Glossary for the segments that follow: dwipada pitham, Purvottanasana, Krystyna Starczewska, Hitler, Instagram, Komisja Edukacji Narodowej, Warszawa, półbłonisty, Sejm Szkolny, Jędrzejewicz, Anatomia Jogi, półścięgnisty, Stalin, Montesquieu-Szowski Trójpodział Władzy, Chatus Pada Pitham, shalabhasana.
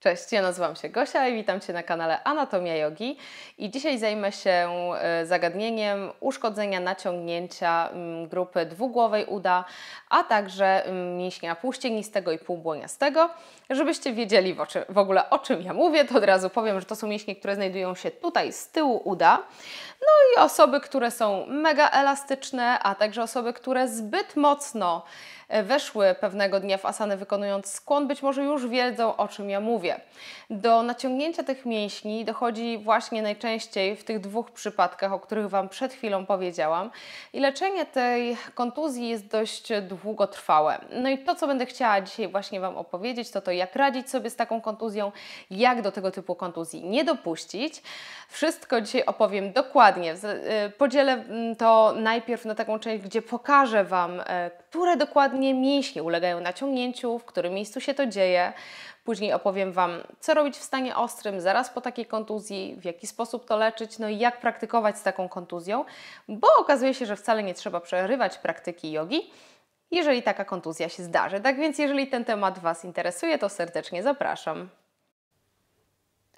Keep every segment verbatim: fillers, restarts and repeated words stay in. Cześć, ja nazywam się Gosia i witam Cię na kanale Anatomia Jogi i dzisiaj zajmę się zagadnieniem uszkodzenia naciągnięcia grupy dwugłowej uda, a także mięśnia półścięgnistego i półbłoniastego. Żebyście wiedzieli w, oczy, w ogóle o czym ja mówię, to od razu powiem, że to są mięśnie, które znajdują się tutaj z tyłu uda. No i osoby, które są mega elastyczne, a także osoby, które zbyt mocno weszły pewnego dnia w asanę wykonując skłon, być może już wiedzą, o czym ja mówię. Do naciągnięcia tych mięśni dochodzi właśnie najczęściej w tych dwóch przypadkach, o których Wam przed chwilą powiedziałam. I leczenie tej kontuzji jest dość długotrwałe. No i to, co będę chciała dzisiaj właśnie Wam opowiedzieć, to to, jak radzić sobie z taką kontuzją, jak do tego typu kontuzji nie dopuścić. Wszystko dzisiaj opowiem dokładnie. Podzielę to najpierw na taką część, gdzie pokażę Wam, które dokładnie mięśnie ulegają naciągnięciu, w którym miejscu się to dzieje. Później opowiem Wam, co robić w stanie ostrym zaraz po takiej kontuzji, w jaki sposób to leczyć, no i jak praktykować z taką kontuzją, bo okazuje się, że wcale nie trzeba przerywać praktyki jogi, jeżeli taka kontuzja się zdarzy. Tak więc jeżeli ten temat Was interesuje, to serdecznie zapraszam.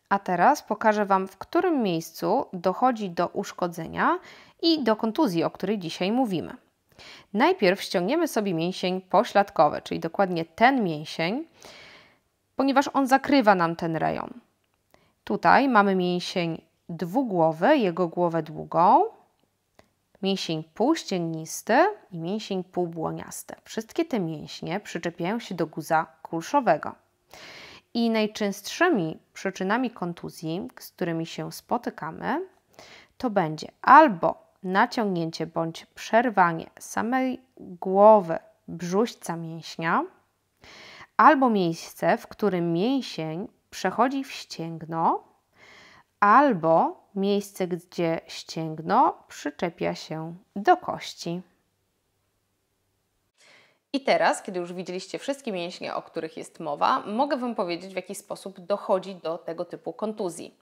A teraz pokażę Wam, w którym miejscu dochodzi do uszkodzenia i do kontuzji, o której dzisiaj mówimy. Najpierw ściągniemy sobie mięsień pośladkowy, czyli dokładnie ten mięsień, ponieważ on zakrywa nam ten rejon. Tutaj mamy mięsień dwugłowy, jego głowę długą, mięsień półścięgnisty i mięsień półbłoniasty. Wszystkie te mięśnie przyczepiają się do guza kulszowego. I najczęstszymi przyczynami kontuzji, z którymi się spotykamy, to będzie albo naciągnięcie bądź przerwanie samej głowy brzuśca mięśnia, albo miejsce, w którym mięsień przechodzi w ścięgno, albo miejsce, gdzie ścięgno przyczepia się do kości. I teraz, kiedy już widzieliście wszystkie mięśnie, o których jest mowa, mogę Wam powiedzieć, w jaki sposób dochodzi do tego typu kontuzji.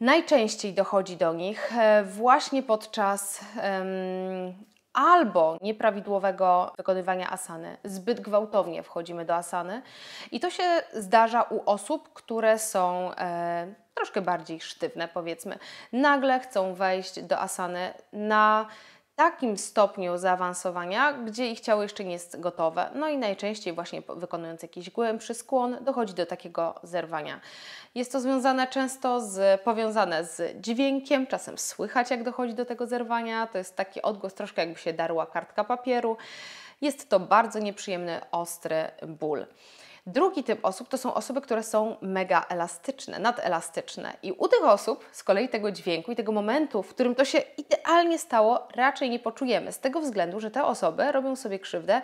Najczęściej dochodzi do nich właśnie podczas um, albo nieprawidłowego wykonywania asany. Zbyt gwałtownie wchodzimy do asany i to się zdarza u osób, które są e, troszkę bardziej sztywne, powiedzmy. Nagle chcą wejść do asany na takim stopniu zaawansowania, gdzie ich ciało jeszcze nie jest gotowe. No i najczęściej właśnie wykonując jakiś głębszy skłon dochodzi do takiego zerwania. Jest to związane często z, powiązane z dźwiękiem, czasem słychać jak dochodzi do tego zerwania. To jest taki odgłos troszkę jakby się darła kartka papieru. Jest to bardzo nieprzyjemny, ostry ból. Drugi typ osób to są osoby, które są mega elastyczne, nadelastyczne i u tych osób z kolei tego dźwięku i tego momentu, w którym to się idealnie stało, raczej nie poczujemy z tego względu, że te osoby robią sobie krzywdę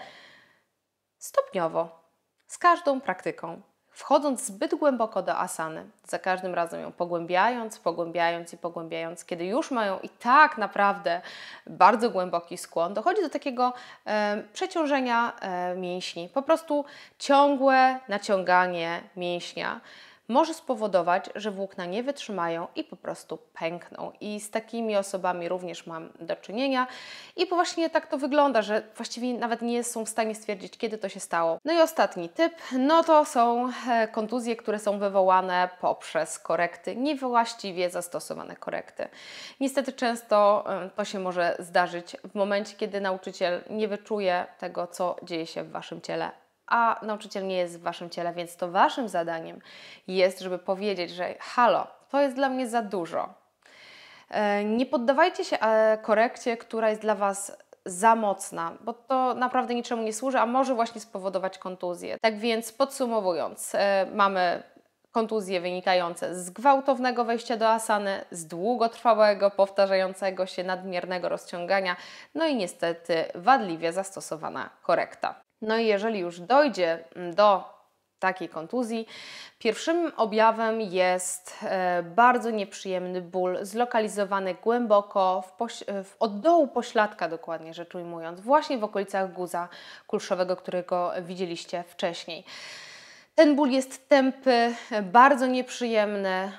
stopniowo, z każdą praktyką, wchodząc zbyt głęboko do asany, za każdym razem ją pogłębiając, pogłębiając i pogłębiając, kiedy już mają i tak naprawdę bardzo głęboki skłon, dochodzi do takiego e, przeciążenia e, mięśni. Po prostu ciągłe naciąganie mięśnia może spowodować, że włókna nie wytrzymają i po prostu pękną. I z takimi osobami również mam do czynienia. I właśnie tak to wygląda, że właściwie nawet nie są w stanie stwierdzić, kiedy to się stało. No i ostatni typ, no to są kontuzje, które są wywołane poprzez korekty, niewłaściwie zastosowane korekty. Niestety często to się może zdarzyć w momencie, kiedy nauczyciel nie wyczuje tego, co dzieje się w Waszym ciele. A nauczyciel nie jest w Waszym ciele, więc to Waszym zadaniem jest, żeby powiedzieć, że halo, to jest dla mnie za dużo. Nie poddawajcie się korekcie, która jest dla Was za mocna, bo to naprawdę niczemu nie służy, a może właśnie spowodować kontuzję. Tak więc podsumowując, mamy kontuzje wynikające z gwałtownego wejścia do asany, z długotrwałego, powtarzającego się nadmiernego rozciągania, no i niestety wadliwie zastosowana korekta. No i jeżeli już dojdzie do takiej kontuzji, pierwszym objawem jest bardzo nieprzyjemny ból zlokalizowany głęboko, w w od dołu pośladka dokładnie rzecz ujmując, właśnie w okolicach guza kulszowego, którego widzieliście wcześniej. Ten ból jest tępy, bardzo nieprzyjemny,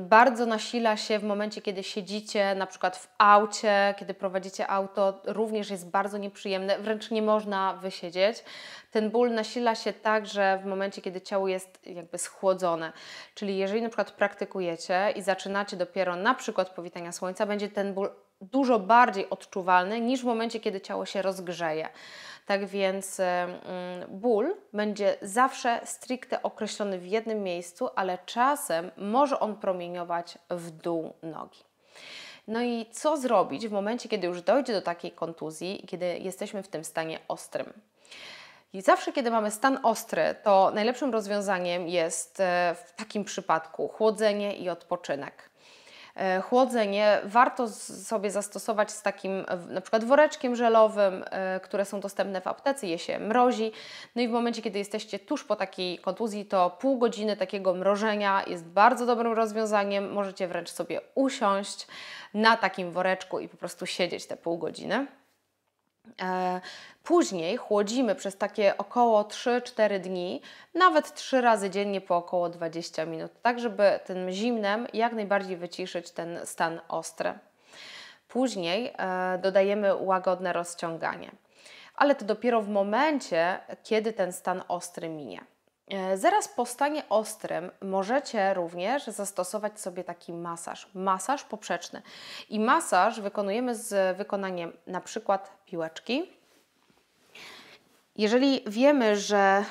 bardzo nasila się w momencie, kiedy siedzicie na przykład w aucie, kiedy prowadzicie auto, również jest bardzo nieprzyjemny, wręcz nie można wysiedzieć. Ten ból nasila się także w momencie, kiedy ciało jest jakby schłodzone, czyli jeżeli na przykład praktykujecie i zaczynacie dopiero na przykład powitania słońca, będzie ten ból dużo bardziej odczuwalny niż w momencie, kiedy ciało się rozgrzeje. Tak więc ból będzie zawsze stricte określony w jednym miejscu, ale czasem może on promieniować w dół nogi. No i co zrobić w momencie, kiedy już dojdzie do takiej kontuzji i kiedy jesteśmy w tym stanie ostrym? I zawsze, kiedy mamy stan ostry, to najlepszym rozwiązaniem jest w takim przypadku chłodzenie i odpoczynek. Chłodzenie warto sobie zastosować z takim na przykład woreczkiem żelowym, które są dostępne w aptece, je się mrozi. No i w momencie, kiedy jesteście tuż po takiej kontuzji, to pół godziny takiego mrożenia jest bardzo dobrym rozwiązaniem. Możecie wręcz sobie usiąść na takim woreczku i po prostu siedzieć te pół godziny. Później chłodzimy przez takie około trzy cztery dni, nawet trzy razy dziennie po około dwadzieścia minut, tak żeby tym zimnem jak najbardziej wyciszyć ten stan ostry. Później dodajemy łagodne rozciąganie, ale to dopiero w momencie, kiedy ten stan ostry minie. Zaraz po stanie ostrym możecie również zastosować sobie taki masaż, masaż poprzeczny. I masaż wykonujemy z wykonaniem na przykład piłeczki. Jeżeli wiemy, że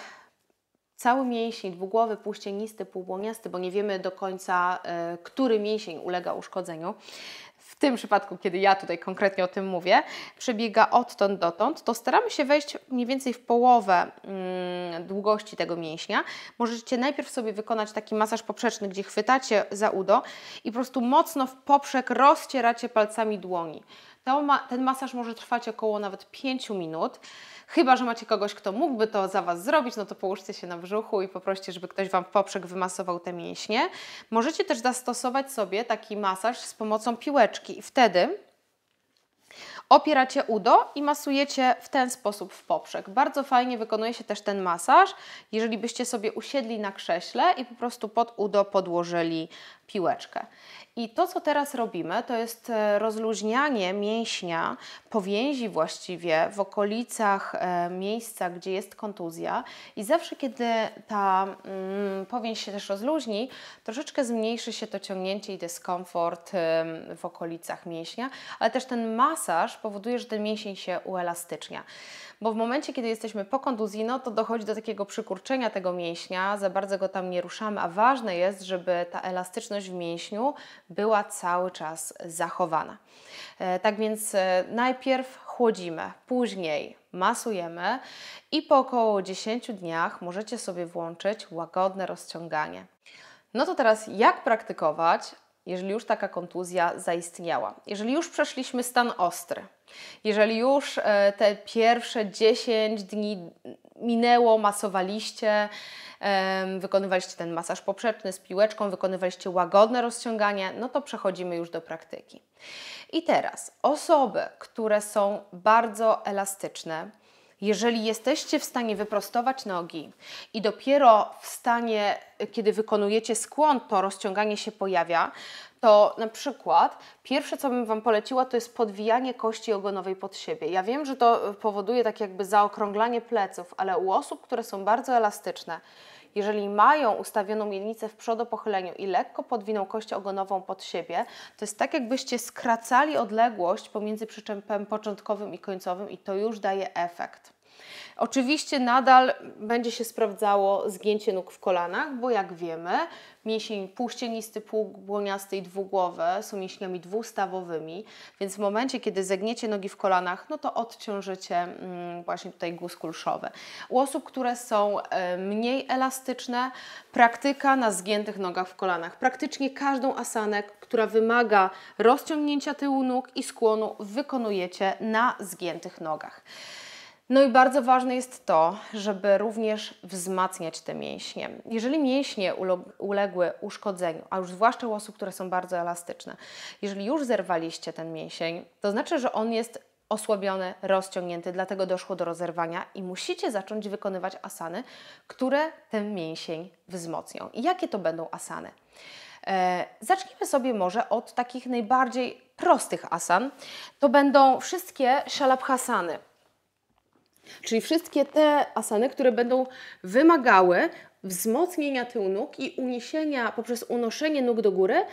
cały mięsień dwugłowy, półścięgnisty, półbłoniasty, bo nie wiemy do końca, który mięsień ulega uszkodzeniu, w tym przypadku, kiedy ja tutaj konkretnie o tym mówię, przebiega odtąd dotąd, to staramy się wejść mniej więcej w połowę mm, długości tego mięśnia. Możecie najpierw sobie wykonać taki masaż poprzeczny, gdzie chwytacie za udo i po prostu mocno w poprzek rozcieracie palcami dłoni. Ten masaż może trwać około nawet pięć minut. Chyba że macie kogoś, kto mógłby to za Was zrobić, no to połóżcie się na brzuchu i poproście, żeby ktoś Wam w poprzek wymasował te mięśnie. Możecie też zastosować sobie taki masaż z pomocą piłeczki i wtedy opieracie udo i masujecie w ten sposób w poprzek. Bardzo fajnie wykonuje się też ten masaż, jeżeli byście sobie usiedli na krześle i po prostu pod udo podłożyli piłeczkę. I to, co teraz robimy, to jest rozluźnianie mięśnia, powięzi właściwie w okolicach miejsca, gdzie jest kontuzja. I zawsze, kiedy ta mm, powięź się też rozluźni, troszeczkę zmniejszy się to ciągnięcie i dyskomfort w okolicach mięśnia, ale też ten masaż powoduje, że ten mięsień się uelastycznia. Bo w momencie, kiedy jesteśmy po kontuzji, no to dochodzi do takiego przykurczenia tego mięśnia, za bardzo go tam nie ruszamy, a ważne jest, żeby ta elastyczność w mięśniu była cały czas zachowana. Tak więc najpierw chłodzimy, później masujemy i po około dziesięciu dniach możecie sobie włączyć łagodne rozciąganie. No to teraz jak praktykować, jeżeli już taka kontuzja zaistniała? Jeżeli już przeszliśmy stan ostry, jeżeli już te pierwsze dziesięć dni minęło, masowaliście, wykonywaliście ten masaż poprzeczny z piłeczką, wykonywaliście łagodne rozciąganie, no to przechodzimy już do praktyki. I teraz osoby, które są bardzo elastyczne, jeżeli jesteście w stanie wyprostować nogi i dopiero w stanie, kiedy wykonujecie skłon, to rozciąganie się pojawia, to na przykład pierwsze, co bym Wam poleciła, to jest podwijanie kości ogonowej pod siebie. Ja wiem, że to powoduje tak jakby zaokrąglanie pleców, ale u osób, które są bardzo elastyczne, jeżeli mają ustawioną miednicę w przodopochyleniu i lekko podwiną kość ogonową pod siebie, to jest tak, jakbyście skracali odległość pomiędzy przyczepem początkowym i końcowym i to już daje efekt. Oczywiście nadal będzie się sprawdzało zgięcie nóg w kolanach, bo jak wiemy, mięsień półścięgnisty, półbłoniasty i dwugłowy są mięśniami dwustawowymi, więc w momencie, kiedy zegniecie nogi w kolanach, no to odciążycie mm, właśnie tutaj guz kulszowy. U osób, które są y, mniej elastyczne, praktyka na zgiętych nogach w kolanach. Praktycznie każdą asanę, która wymaga rozciągnięcia tyłu nóg i skłonu, wykonujecie na zgiętych nogach. No i bardzo ważne jest to, żeby również wzmacniać te mięśnie. Jeżeli mięśnie uległy uszkodzeniu, a już zwłaszcza u osób, które są bardzo elastyczne, jeżeli już zerwaliście ten mięsień, to znaczy, że on jest osłabiony, rozciągnięty, dlatego doszło do rozerwania i musicie zacząć wykonywać asany, które ten mięsień wzmocnią. I jakie to będą asany? E, zacznijmy sobie może od takich najbardziej prostych asan. To będą wszystkie shalabhasany, czyli wszystkie te asany, które będą wymagały wzmocnienia tyłu nóg i uniesienia poprzez unoszenie nóg do góry.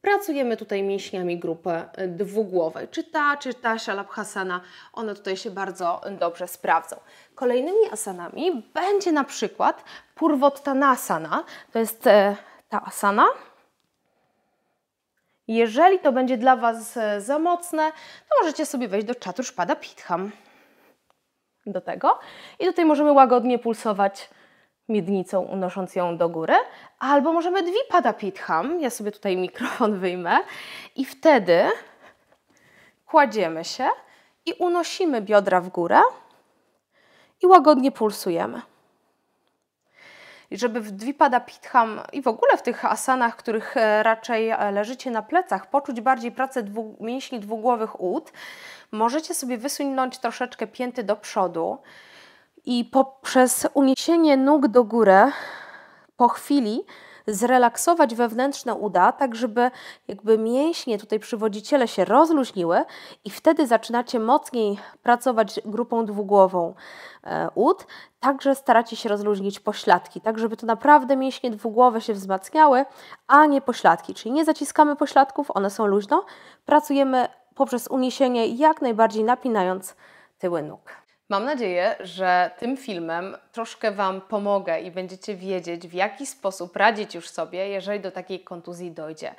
Pracujemy tutaj mięśniami grupy dwugłowej. Czy ta, czy ta shalabhasana, one tutaj się bardzo dobrze sprawdzą. Kolejnymi asanami będzie na przykład Purvottanasana. To jest ta asana. Jeżeli to będzie dla Was za mocne, to możecie sobie wejść do Chatus Pada Pitham. Do tego. I tutaj możemy łagodnie pulsować miednicą, unosząc ją do góry, albo możemy dwipada pitham, ja sobie tutaj mikrofon wyjmę, i wtedy kładziemy się i unosimy biodra w górę i łagodnie pulsujemy. I żeby w dwipada pitham i w ogóle w tych asanach, których raczej leżycie na plecach, poczuć bardziej pracę dwu, mięśni dwugłowych ud, możecie sobie wysunąć troszeczkę pięty do przodu i poprzez uniesienie nóg do góry po chwili zrelaksować wewnętrzne uda, tak żeby jakby mięśnie, tutaj przywodziciele się rozluźniły i wtedy zaczynacie mocniej pracować grupą dwugłową ud, także staracie się rozluźnić pośladki, tak żeby to naprawdę mięśnie dwugłowe się wzmacniały, a nie pośladki, czyli nie zaciskamy pośladków, one są luźno, pracujemy poprzez uniesienie jak najbardziej napinając tyły nóg. Mam nadzieję, że tym filmem troszkę Wam pomogę i będziecie wiedzieć, w jaki sposób radzić już sobie, jeżeli do takiej kontuzji dojdzie.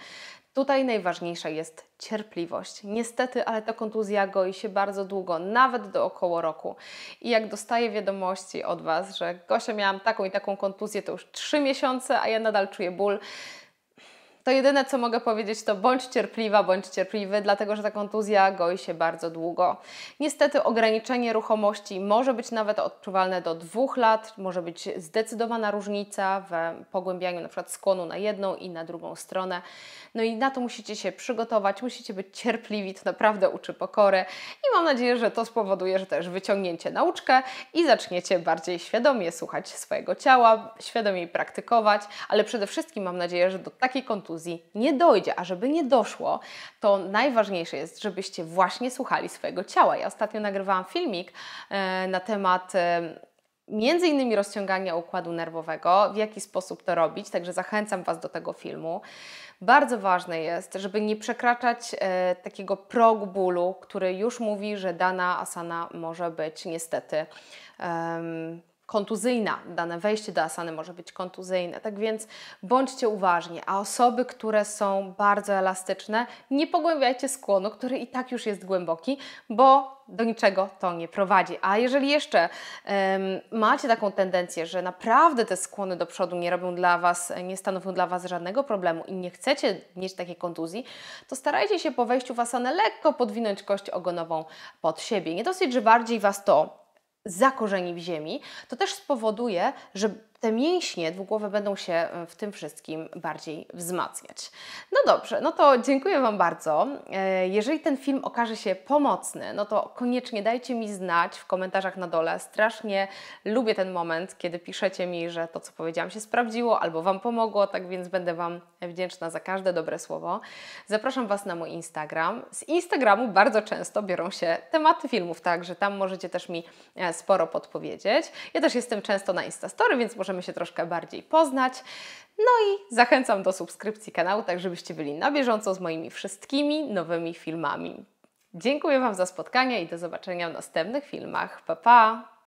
Tutaj najważniejsza jest cierpliwość. Niestety, ale ta kontuzja goi się bardzo długo, nawet do około roku. I jak dostaję wiadomości od Was, że Gosia, miałam taką i taką kontuzję, to już trzy miesiące, a ja nadal czuję ból, to jedyne, co mogę powiedzieć, to bądź cierpliwa, bądź cierpliwy, dlatego że ta kontuzja goi się bardzo długo. Niestety ograniczenie ruchomości może być nawet odczuwalne do dwóch lat, może być zdecydowana różnica w pogłębianiu na przykład skłonu na jedną i na drugą stronę. No i na to musicie się przygotować, musicie być cierpliwi, to naprawdę uczy pokory i mam nadzieję, że to spowoduje, że też wyciągniecie nauczkę i zaczniecie bardziej świadomie słuchać swojego ciała, świadomie praktykować, ale przede wszystkim mam nadzieję, że do takiej kontuzji nie dojdzie, a żeby nie doszło, to najważniejsze jest, żebyście właśnie słuchali swojego ciała. Ja ostatnio nagrywałam filmik e, na temat e, między innymi rozciągania układu nerwowego, w jaki sposób to robić, także zachęcam Was do tego filmu. Bardzo ważne jest, żeby nie przekraczać e, takiego progu bólu, który już mówi, że dana asana może być niestety e, kontuzyjna, dane wejście do asany może być kontuzyjne, tak więc bądźcie uważni, a osoby, które są bardzo elastyczne, nie pogłębiajcie skłonu, który i tak już jest głęboki, bo do niczego to nie prowadzi. A jeżeli jeszcze um, macie taką tendencję, że naprawdę te skłony do przodu nie robią dla Was, nie stanowią dla Was żadnego problemu i nie chcecie mieć takiej kontuzji, to starajcie się po wejściu w asanę lekko podwinąć kość ogonową pod siebie. Nie dosyć, że bardziej Was to zakorzeni w ziemi, to też spowoduje, że te mięśnie dwugłowe będą się w tym wszystkim bardziej wzmacniać. No dobrze, no to dziękuję Wam bardzo. Jeżeli ten film okaże się pomocny, no to koniecznie dajcie mi znać w komentarzach na dole. Strasznie lubię ten moment, kiedy piszecie mi, że to, co powiedziałam, się sprawdziło albo Wam pomogło, tak więc będę Wam wdzięczna za każde dobre słowo. Zapraszam Was na mój Instagram. Z Instagramu bardzo często biorą się tematy filmów, także tam możecie też mi sporo podpowiedzieć. Ja też jestem często na Instastory, więc może możemy się troszkę bardziej poznać. No i zachęcam do subskrypcji kanału, tak żebyście byli na bieżąco z moimi wszystkimi nowymi filmami. Dziękuję Wam za spotkanie i do zobaczenia w następnych filmach. Pa, pa!